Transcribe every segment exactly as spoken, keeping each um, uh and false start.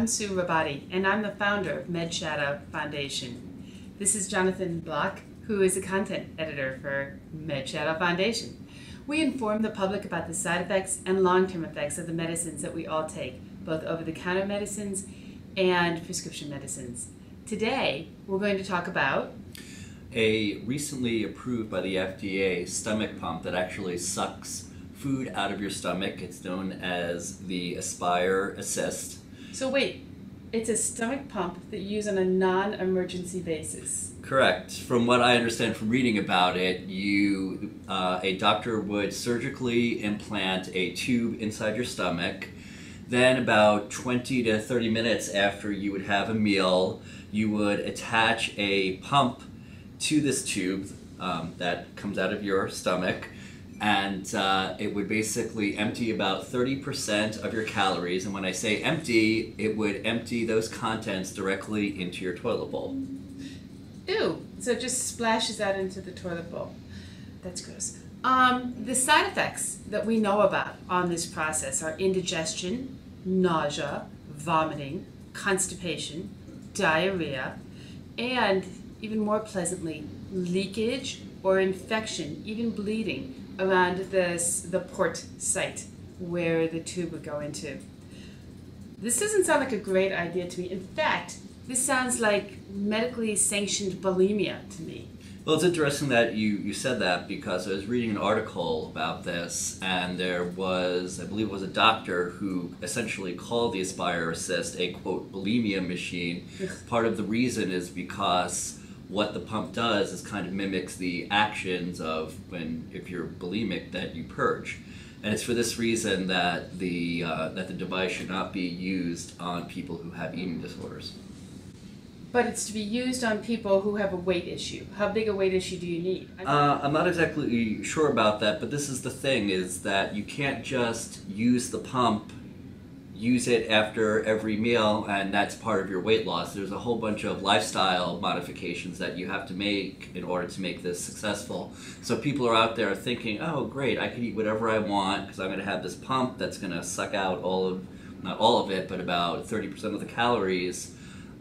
I'm Su Robotti, and I'm the founder of MedShadow Foundation. This is Jonathan Block, who is a content editor for MedShadow Foundation. We inform the public about the side effects and long-term effects of the medicines that we all take, both over-the-counter medicines and prescription medicines. Today, we're going to talk about a recently approved by the F D A stomach pump that actually sucks food out of your stomach. It's known as the Aspire Assist. So wait, it's a stomach pump that you use on a non-emergency basis. Correct. From what I understand from reading about it, you, uh, a doctor would surgically implant a tube inside your stomach. Then about twenty to thirty minutes after you would have a meal, you would attach a pump to this tube um, that comes out of your stomach, and uh, it would basically empty about thirty percent of your calories. And when I say empty, it would empty those contents directly into your toilet bowl. Ew, so it just splashes out into the toilet bowl. That's gross. Um, the side effects that we know about on this process are indigestion, nausea, vomiting, constipation, diarrhea, and even more pleasantly, leakage or infection, even bleeding around the, the port site where the tube would go into. This doesn't sound like a great idea to me. In fact, this sounds like medically sanctioned bulimia to me. Well, it's interesting that you, you said that, because I was reading an article about this, and there was, I believe it was a doctor who essentially called the Aspire Assist a, quote, bulimia machine. Part of the reason is because what the pump does is kind of mimics the actions of when, if you're bulimic, that you purge. And it's for this reason that the, uh, that the device should not be used on people who have eating disorders. But it's to be used on people who have a weight issue. How big a weight issue do you need? Uh, I'm not exactly sure about that, but this is the thing, is that you can't just use the pump, use it after every meal, and that's part of your weight loss. There's a whole bunch of lifestyle modifications that you have to make in order to make this successful. So people are out there thinking, oh great, I can eat whatever I want because I'm going to have this pump that's going to suck out all of, not all of it, but about thirty percent of the calories.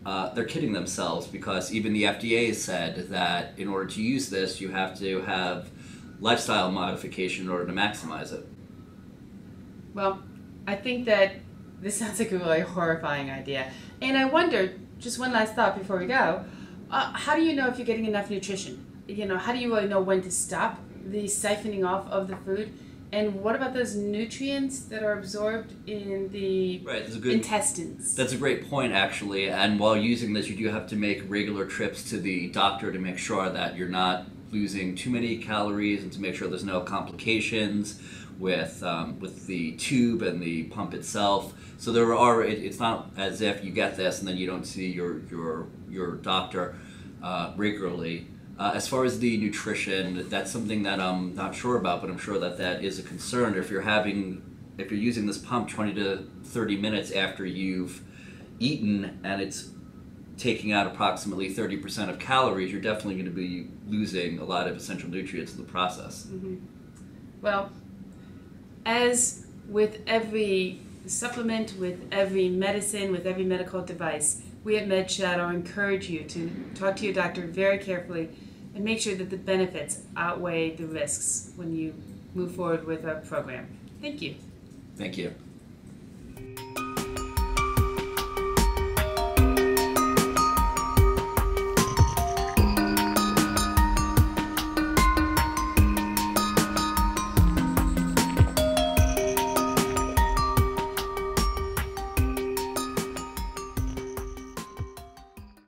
Uh, they're kidding themselves, because even the F D A said that in order to use this, you have to have lifestyle modification in order to maximize it. Well, I think that this sounds like a really horrifying idea. And I wonder, just one last thought before we go, uh, how do you know if you're getting enough nutrition? You know, how do you really know when to stop the siphoning off of the food? And what about those nutrients that are absorbed in the right, that's a good, intestines? That's a great point, actually. And while using this, you do have to make regular trips to the doctor to make sure that you're not losing too many calories, and to make sure there's no complications with um, with the tube and the pump itself. So there are. It, it's not as if you get this and then you don't see your your your doctor uh, regularly. Uh, as far as the nutrition, that's something that I'm not sure about, but I'm sure that that is a concern. If you're having, if you're using this pump twenty to thirty minutes after you've eaten, and it's taking out approximately thirty percent of calories, you're definitely going to be losing a lot of essential nutrients in the process. Mm-hmm. Well, as with every supplement, with every medicine, with every medical device, we at MedShadow encourage you to talk to your doctor very carefully and make sure that the benefits outweigh the risks when you move forward with our program. Thank you. Thank you.